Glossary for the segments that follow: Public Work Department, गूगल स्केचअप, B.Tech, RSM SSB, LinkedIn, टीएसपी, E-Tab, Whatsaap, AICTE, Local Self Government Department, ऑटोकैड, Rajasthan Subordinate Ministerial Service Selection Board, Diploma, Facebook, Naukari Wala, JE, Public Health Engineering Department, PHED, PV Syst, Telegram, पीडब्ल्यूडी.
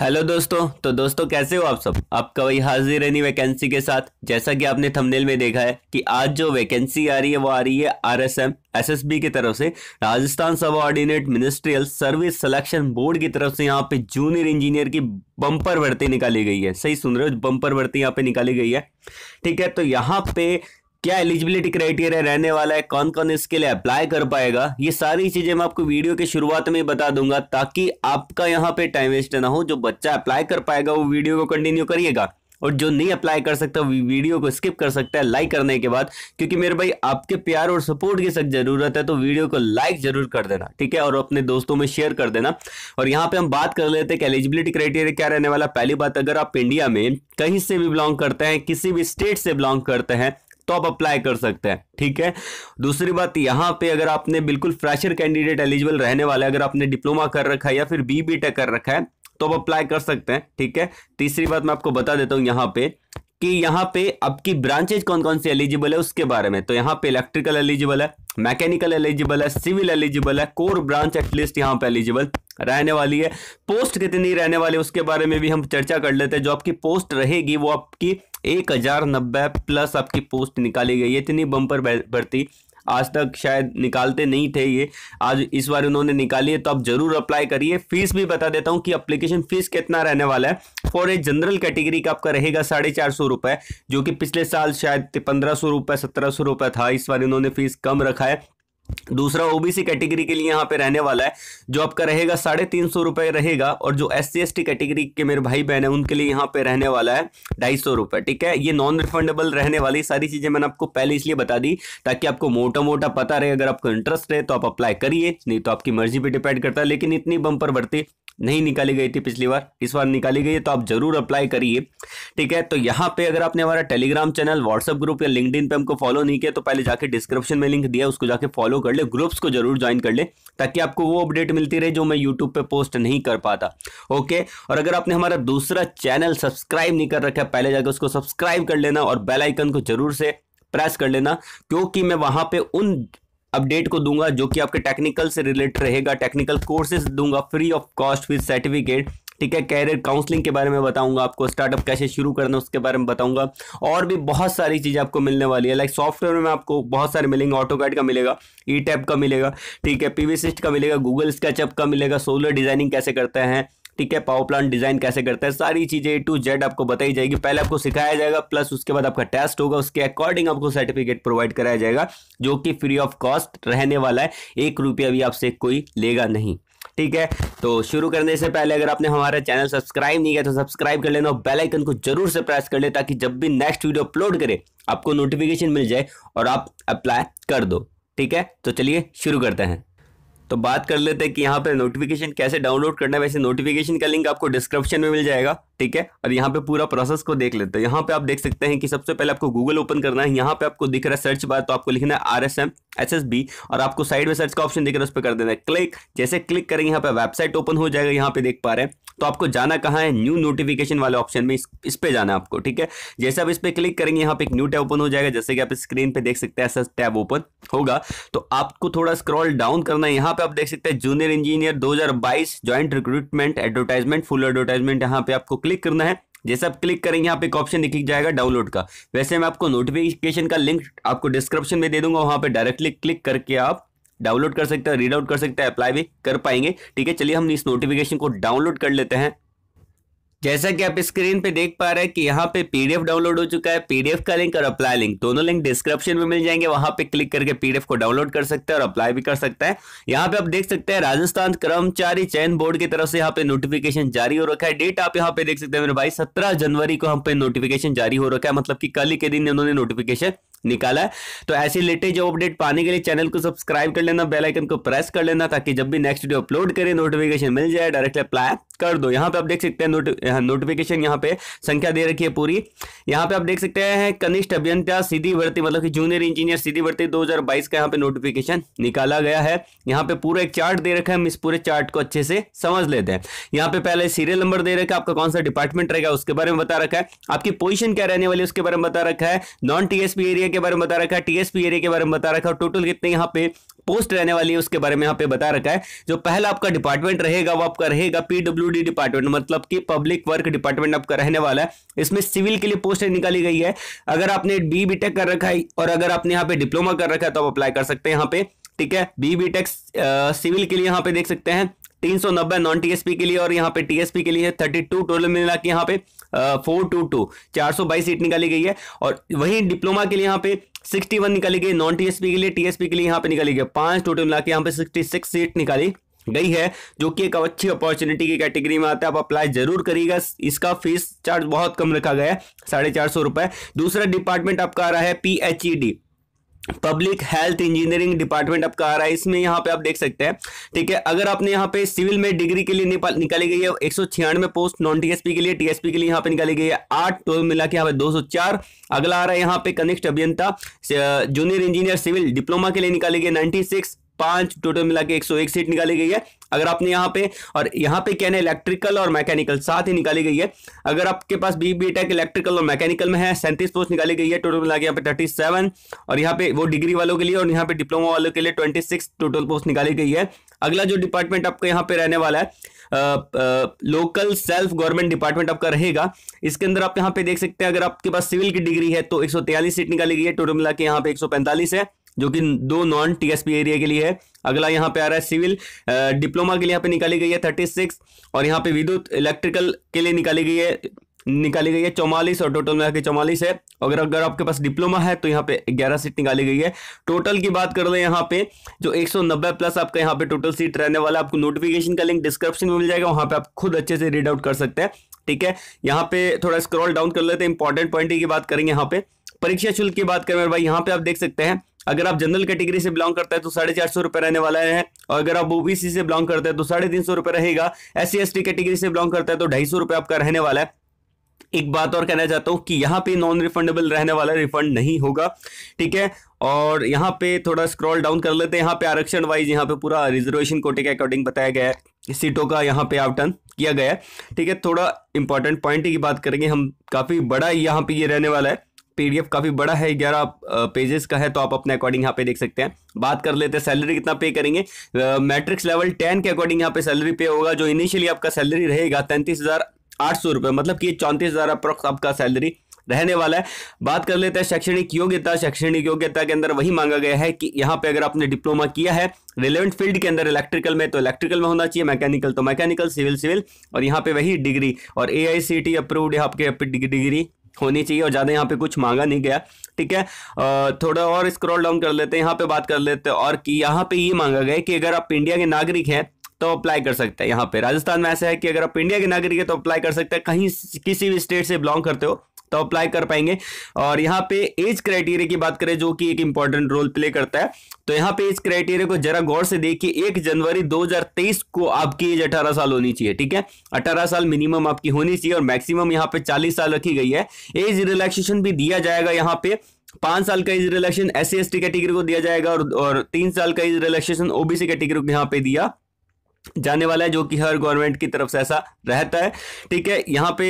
Hello दोस्तों, तो दोस्तों कैसे हो आप सब। आपका वही हाजिर है नई वैकेंसी के साथ। जैसा कि आपने थंबनेल में देखा है कि आज जो वैकेंसी आ रही है वो आ रही है RSM SSB की तरफ से, Rajasthan subordinate ministerial service selection board की तरफ से। यहाँ पे जूनियर इंजीनियर की बम्पर भर्ती निकाली गई है। सही सुन रहे हो, बम्पर भर्ती यहाँ पे निकाली गई है। ठीक है, तो यहाँ पे क्या एलिजिबिलिटी क्राइटेरिया रहने वाला है, कौन कौन इसके लिए अप्लाई कर पाएगा, ये सारी चीजें मैं आपको वीडियो के शुरुआत में बता दूंगा ताकि आपका यहाँ पे टाइम वेस्ट ना हो। जो बच्चा अप्लाई कर पाएगा वो वीडियो को कंटिन्यू करिएगा, और जो नहीं अप्लाई कर सकता वीडियो को स्किप कर सकता है लाइक करने के बाद, क्योंकि मेरे भाई आपके प्यार और सपोर्ट की सख्त जरूरत है। तो वीडियो को लाइक जरूर कर देना, ठीक है, और अपने दोस्तों में शेयर कर देना। और यहाँ पे हम बात कर लेते हैं कि एलिजिबिलिटी क्राइटेरिया क्या रहने वाला। पहली बात, अगर आप इंडिया में कहीं से भी बिलोंग करते हैं, किसी भी स्टेट से बिलोंग करते हैं तो आप अप्लाई कर सकते हैं, ठीक है। दूसरी बात, यहाँ पे अगर आपने बिल्कुल फ्रेशर कैंडिडेट एलिजिबल रहने वाला है, अगर आपने डिप्लोमा कर रखा है या फिर B.Tech कर रखा है तो आप अप्लाई कर सकते हैं, ठीक है। तीसरी बात मैं आपको बता देता हूँ यहाँ पे कि यहाँ पे आपकी ब्रांचेज कौन कौन सी एलिजिबल है उसके बारे में। तो यहाँ पे इलेक्ट्रिकल एलिजिबल है, मैकेनिकल एलिजिबल है, सिविल एलिजिबल है, कोर ब्रांच एटलीस्ट यहाँ पे एलिजिबल रहने वाली है। पोस्ट कितनी रहने वाली है उसके बारे में भी हम चर्चा कर लेते हैं। जो आपकी पोस्ट रहेगी वो आपकी 1090 प्लस आपकी पोस्ट निकाली गई है। इतनी बम्पर भर्ती आज तक शायद निकालते नहीं थे, ये आज इस बार उन्होंने निकाली है, तो आप जरूर अप्लाई करिए। फीस भी बता देता हूं कि एप्लीकेशन फीस कितना रहने वाला है। फॉर ए जनरल कैटेगरी का आपका रहेगा 450 रुपए, जो कि पिछले साल शायद 1500 रुपए 1700 रुपए था, इस बार इन्होंने फीस कम रखा है। दूसरा, ओबीसी कैटेगरी के लिए यहाँ पे रहने वाला है, जो आपका रहेगा 350 रुपए रहेगा, और जो SC ST कैटेगरी के मेरे भाई बहन है उनके लिए यहाँ पे रहने वाला है 250 रुपए, ठीक है। ये नॉन रिफंडेबल रहने वाली सारी चीजें मैंने आपको पहले इसलिए बता दी ताकि आपको मोटा मोटा पता रहे। अगर आपको इंटरेस्ट है तो आप अप्लाई करिए, नहीं तो आपकी मर्जी पर डिपेंड करता है। लेकिन इतनी बम्पर भर्ती नहीं निकाली गई थी पिछली बार, इस बार निकाली गई है, तो आप जरूर अप्लाई करिए, ठीक है। तो यहाँ पे अगर आपने हमारा टेलीग्राम चैनल, व्हाट्सएप ग्रुप या लिंक्डइन पे हमको फॉलो नहीं किया तो पहले जाके डिस्क्रिप्शन में लिंक दिया, उसको जाके फॉलो कर ले, ग्रुप्स को जरूर ज्वाइन कर ले ताकि आपको वो अपडेट मिलती रहे जो मैं यूट्यूब पे पोस्ट नहीं कर पाता, ओके। और अगर आपने हमारा दूसरा चैनल सब्सक्राइब नहीं कर रखा पहले जाकर उसको सब्सक्राइब कर लेना, और बेल आइकन को जरूर से प्रेस कर लेना, क्योंकि मैं वहां पे उन अपडेट को दूंगा जो कि आपके टेक्निकल से रिलेटेड रहेगा। टेक्निकल कोर्सेज दूंगा free of cost with certificate, ठीक है। कैरियर काउंसलिंग के बारे में बताऊंगा, आपको स्टार्टअप कैसे शुरू करना है उसके बारे में बताऊंगा, और भी बहुत सारी चीज़ें आपको मिलने वाली है। लाइक सॉफ्टवेयर में आपको बहुत सारे मिलेंगे, ऑटोकैड का मिलेगा, E-Tab का मिलेगा, ठीक है, PV Syst का मिलेगा, गूगल स्केचअप का मिलेगा, सोलर डिजाइनिंग कैसे करते हैं, ठीक है, पावर प्लांट डिजाइन कैसे करता है, सारी चीजें A to Z आपको बताई जाएगी। पहले आपको सिखाया जाएगा, प्लस उसके बाद आपका टेस्ट होगा, उसके अकॉर्डिंग आपको सर्टिफिकेट प्रोवाइड कराया जाएगा जो कि फ्री ऑफ कॉस्ट रहने वाला है। 1 रुपया भी आपसे कोई लेगा नहीं, ठीक है। तो शुरू करने से पहले अगर आपने हमारा चैनल सब्सक्राइब नहीं किया तो सब्सक्राइब कर लेना, और बेल आइकन को जरूर से प्रेस कर ले ताकि जब भी नेक्स्ट वीडियो अपलोड करे आपको नोटिफिकेशन मिल जाए और आप अप्लाई कर दो, ठीक है। तो चलिए शुरू करते हैं। तो बात कर लेते हैं कि यहाँ पे नोटिफिकेशन कैसे डाउनलोड करना है। वैसे नोटिफिकेशन का लिंक आपको डिस्क्रिप्शन में मिल जाएगा, ठीक है, और यहाँ पे पूरा प्रोसेस को देख लेते हैं। यहाँ पे आप देख सकते हैं कि सबसे पहले आपको गूगल ओपन करना है। यहाँ पे आपको दिख रहा है सर्च बार, तो आपको लिखना है RSM SSB, और आपको साइड में सर्च का ऑप्शन दिख रहा है उस पर कर देना है क्लिक। जैसे क्लिक करेंगे यहाँ पे वेबसाइट ओपन हो जाएगा, यहाँ पे देख पा रहे हैं। तो आपको जाना कहाँ है, न्यू नोटिफिकेशन वाले ऑप्शन में इस पे जाना है आपको, ठीक है। जैसे आप इस पे क्लिक करेंगे यहाँ पे एक न्यू टैब ओपन हो जाएगा, जैसे कि आप स्क्रीन पे देख सकते हैं ऐसा टैब ओपन होगा। तो आपको थोड़ा स्क्रॉल डाउन करना है, यहाँ पे आप देख सकते हैं junior engineer 2022 joint recruitment advertisement full advertisement, यहाँ पे आपको क्लिक करना है। जैसे आप क्लिक करेंगे यहाँ पे एक ऑप्शन दिख जाएगा डाउनलोड का। वैसे मैं आपको नोटिफिकेशन का लिंक आपको डिस्क्रिप्शन में दे दूंगा, वहां पे डायरेक्टली क्लिक करके आप डाउनलोड कर सकते हैं, रीड आउट कर सकते हैं, अप्लाई भी कर पाएंगे, ठीक है। चलिए हम इस नोटिफिकेशन को डाउनलोड कर लेते हैं। जैसा कि आप स्क्रीन पे देख पा रहे हैं कि यहाँ पे PDF डाउनलोड हो चुका है। PDF का लिंक और अप्लाई लिंक दोनों लिंक डिस्क्रिप्शन में मिल जाएंगे, वहां पे क्लिक करके PDF को डाउनलोड कर सकते हैं और अप्लाई भी कर सकते हैं। यहाँ पे आप देख सकते हैं राजस्थान कर्मचारी चयन बोर्ड की तरफ से यहाँ पे नोटिफिकेशन जारी हो रखा है। डेट आप यहाँ पे देख सकते हैं मेरे भाई, 17 जनवरी को यहाँ पे नोटिफिकेशन जारी हो रखा है, मतलब कि कल ही के दिन उन्होंने नोटिफिकेशन निकाला है। तो ऐसे लेटेस्ट जॉब अपडेट पाने के लिए चैनल को सब्सक्राइब कर लेना, बेल आइकन को प्रेस कर लेना ताकि जब भी नेक्स्ट वीडियो अपलोड करें नोटिफिकेशन मिल जाए, डायरेक्टली अप्लाई कर दो। यहाँ पे आप देख सकते हैं नोटिफिकेशन यहाँ पे संख्या दे रखी है पूरी। यहाँ पे आप देख सकते हैं कनिष्ठ अभियंता सीधी भर्ती, मतलब कि जूनियर इंजीनियर सीधी भर्ती 2022 का यहाँ पे नोटिफिकेशन निकाला गया है। यहाँ पे पूरा एक चार्ट दे रखा है, हम इस पूरे चार्ट को अच्छे से समझ लेते हैं। यहाँ पे पहले सीरियल नंबर दे रखा है, आपका कौन सा डिपार्टमेंट रहेगा उसके बारे में बता रखा है, आपकी पोजिशन क्या रहने वाली है उसके बारे में बता रखा है, नॉन TSP एरिया एरिया के बारे में बता रखा है, टीएसपी एरिया के बारे में बता रखा है, टोटल कितने यहाँ पे पोस्ट रहने वाली है उसके बारे में यहाँ पे बता रखा है। जो पहला आपका डिपार्टमेंट रहेगा वो आपका रहेगा पीडब्ल्यूडी डिपार्टमेंट, मतलब कि पब्लिक वर्क डिपार्टमेंट आपका रहने वाला है। इसमें सिविल के लिए पोस्ट निकाली गई है। अगर आपने बीटेक कर रखा है और अगर आपने यहाँ पे डिप्लोमा कर रखा है तो आप अप्लाई कर सकते हैं यहाँ पे, ठीक है। बीटेक सिविल के लिए यहाँ पे देख सकते हैं 390 नॉन टीएसपी के लिए, और यहाँ पे टीएसपी के लिए 32 टोटल मिला के यहाँ पे 422 422 सीट निकाली गई है। और वहीं डिप्लोमा के लिए यहाँ पे 61 निकाली गई, नॉन टीएसपी के लिए टीएसपी के लिए यहाँ पे निकाली गई 5 टोटल मिला के यहाँ पे 66 सीट निकाली गई है, जो कि एक अच्छी अपॉर्चुनिटी की कैटेगरी में आता है। आप अप्लाई जरूर करिएगा। इसका फीस चार्ज बहुत कम रखा गया है, 450 रुपए। दूसरा डिपार्टमेंट आपका आ रहा है PHED public health engineering department आपका आ रहा है। इसमें यहाँ पे आप देख सकते हैं, ठीक है। अगर आपने यहाँ पे सिविल में डिग्री के लिए निकाली गई है 196 पोस्ट, नॉन टीएसपी के लिए टीएसपी के लिए यहाँ पे निकाली गई है 8, टोटल मिला के यहाँ पे 204। अगला आ रहा है यहाँ पे कनिष्ठ अभियंता जूनियर इंजीनियर सिविल डिप्लोमा के लिए निकाली गई 96, 5 टोटल मिला के 101 सीट निकाली गई है। अगर आपने यहाँ पे, और यहाँ पे क्या है, इलेक्ट्रिकल और मैकेनिकल साथ ही निकाली गई है। अगर आपके पास बीटेक इलेक्ट्रिकल और मैकेनिकल में है 37 पोस्ट निकाली गई है, टोटल मिला के यहाँ पे 37, और यहाँ पे वो डिग्री वालों के लिए और यहाँ पे डिप्लोमा वालों के लिए 26 टोटल पोस्ट निकाली गई है। अगला जो डिपार्टमेंट आपका यहाँ पे रहने वाला है लोकल सेल्फ गवर्नमेंट डिपार्टमेंट आपका रहेगा। इसके अंदर आप यहाँ पे देख सकते हैं, अगर आपके पास सिविल की डिग्री है तो 143 सीट निकाली गई है, टोटल मिला के यहाँ पे 145 है, जो कि 2 नॉन टीएसपी एरिया के लिए है। अगला यहाँ पे आ रहा है सिविल डिप्लोमा के लिए यहाँ पे निकाली गई है 36, और यहाँ पे विद्युत इलेक्ट्रिकल के लिए निकाली गई है 44, और टोटल मिला के 44 है। अगर आपके पास डिप्लोमा है तो यहाँ पे 11 सीट निकाली गई है। टोटल की बात कर रहे हैं यहाँ पे जो 190 प्लस आपका यहाँ पे टोटल सीट रहने वाला। आपको नोटिफिकेशन का लिंक डिस्क्रिप्शन में मिल जाएगा, वहाँ पे आप खुद अच्छे से रीड आउट कर सकते हैं, ठीक है। यहाँ पे थोड़ा स्क्रॉल डाउन कर लेते हैं, इंपॉर्टेंट पॉइंट की बात करेंगे। यहाँ पे परीक्षा शुल्क की बात करें भाई, यहाँ पे आप देख सकते हैं, अगर आप जनरल कैटेगरी से बिलोंग करते हैं तो 450 रुपए रहने वाला है, और अगर आप ओबीसी से बिलोंग करते हैं तो 350 रुपए रहेगा, SC ST कैटेगरी से बिलोंग करता है तो 250 रुपए आपका रहने वाला है। एक बात और कहना चाहता हूँ कि यहाँ पे नॉन रिफंडेबल रहने वाला, रिफंड नहीं होगा, ठीक है। और यहाँ पे थोड़ा स्क्रॉल डाउन कर लेते हैं, यहाँ पे आरक्षण वाइज यहाँ पे पूरा रिजर्वेशन कोटे के अकॉर्डिंग बताया गया है, सीटों का यहाँ पे आवंटन किया गया है, ठीक है। थोड़ा इंपॉर्टेंट पॉइंट की बात करेंगे हम, काफी बड़ा यहाँ पे ये रहने वाला है, PDF काफी बड़ा है, 11 पेजेस का है, तो आप अपने अकॉर्डिंग यहाँ पे देख सकते हैं। बात कर लेते हैं सैलरी कितना पे करेंगे। मैट्रिक्स लेवल 10 के अकॉर्डिंग यहाँ पे सैलरी पे होगा। जो इनिशियली आपका सैलरी रहेगा 33,800 रुपये, मतलब कि 34,000 अप्रोक्स आपका सैलरी रहने वाला है। बात कर लेते हैं शैक्षणिक योग्यता। शैक्षणिक योग्यता के अंदर वही मांगा गया है कि यहाँ पे अगर आपने डिप्लोमा किया है रिलेवेंट फील्ड के अंदर, इलेक्ट्रिकल में तो इलेक्ट्रिकल में होना चाहिए, मैकेनिकल तो मैकेनिकल, सिविल, और यहाँ पे वही डिग्री और AICTE अप्रूव्ड आपके डिग्री होनी चाहिए, और ज़्यादा यहाँ पे कुछ मांगा नहीं गया, ठीक है। थोड़ा और स्क्रॉल डाउन कर लेते हैं, यहाँ पे बात कर लेते हैं और कि यहाँ पे ये मांगा गया है कि अगर आप इंडिया के नागरिक हैं तो अप्लाई कर सकते हैं। यहाँ पे राजस्थान में ऐसा है कि अगर आप इंडिया के नागरिक हैं तो अप्लाई कर सकते हैं, कहीं किसी भी स्टेट से बिलोंग करते हो तो अप्लाई कर पाएंगे। और यहाँ पे एज क्राइटेरिया की बात करें, जो कि एक इंपॉर्टेंट रोल प्ले करता है, तो यहाँ पे एज क्राइटेरिया को जरा गौर से देखिए। 1 जनवरी 2023 को आपकी एज 18 साल होनी चाहिए, ठीक है। 18 साल मिनिमम आपकी होनी चाहिए, और मैक्सिमम यहाँ पे 40 साल रखी गई है। एज रिलैक्सेशन भी दिया जाएगा, यहाँ पे 5 साल का age relaxation SC ST category को दिया जाएगा, और 3 साल का एज रिलैक्सेशन OBC कैटेगरी को यहाँ पे दिया जाने वाला है, जो कि हर गवर्नमेंट की तरफ से ऐसा रहता है, ठीक है। यहाँ पे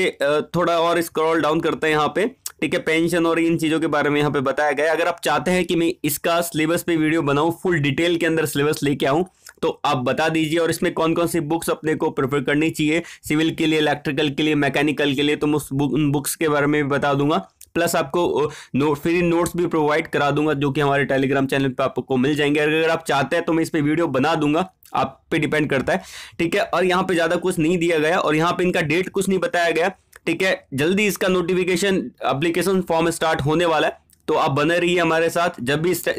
थोड़ा और स्क्रॉल डाउन करते हैं यहाँ पे, ठीक है। पेंशन और इन चीज़ों के बारे में यहाँ पे बताया गया है। अगर आप चाहते हैं कि मैं इसका सिलेबस पे वीडियो बनाऊं, फुल डिटेल के अंदर सिलेबस लेके आऊं, तो आप बता दीजिए, और इसमें कौन कौन सी बुक्स अपने को प्रेफर करनी चाहिए सिविल के लिए, इलेक्ट्रिकल के लिए, मैकेनिकल के लिए, तो मैं उन बुक्स के बारे में भी बता दूंगा। प्लस आपको फ्री नोट्स भी प्रोवाइड करा दूंगा, जो कि हमारे टेलीग्राम चैनल पे आपको मिल जाएंगे। अगर आप चाहते हैं तो मैं इस पे वीडियो बना दूंगा, आप पे डिपेंड करता है, ठीक है। और यहाँ पे ज़्यादा कुछ नहीं दिया गया, और यहाँ पे इनका डेट कुछ नहीं बताया गया, ठीक है। जल्दी इसका नोटिफिकेशन एप्लीकेशन फॉर्म स्टार्ट होने वाला है, तो आप बने रहिए हमारे साथ। जब भी इसका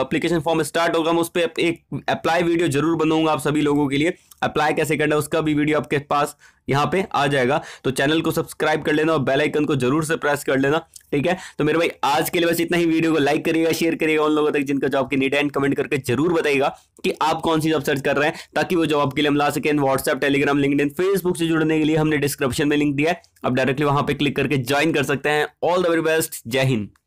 एप्लीकेशन फॉर्म स्टार्ट होगा, मैं उस पर एक अप्लाई वीडियो जरूर बनाऊंगा आप सभी लोगों के लिए। अप्लाई कैसे करना है उसका भी वीडियो आपके पास यहाँ पे आ जाएगा, तो चैनल को सब्सक्राइब कर लेना और बेल आइकन को जरूर से प्रेस कर लेना, ठीक है। तो मेरे भाई आज के लिए बस इतना ही। वीडियो को लाइक करिएगा, शेयर करिएगा उन लोगों तक जिनका जॉब की नीड है, एंड कमेंट करके जरूर बताइएगा कि आप कौन सी जॉब सर्च कर रहे हैं, ताकि वो जॉब के लिए हम ला सकें। व्हाट्सएप, टेलीग्राम, लिंक्डइन, फेसबुक से जुड़ने के लिए हमने डिस्क्रिप्शन में लिंक दिया है, आप डायरेक्टली वहां पर क्लिक करके ज्वाइन कर सकते हैं। ऑल द वेरी बेस्ट, जय हिंद।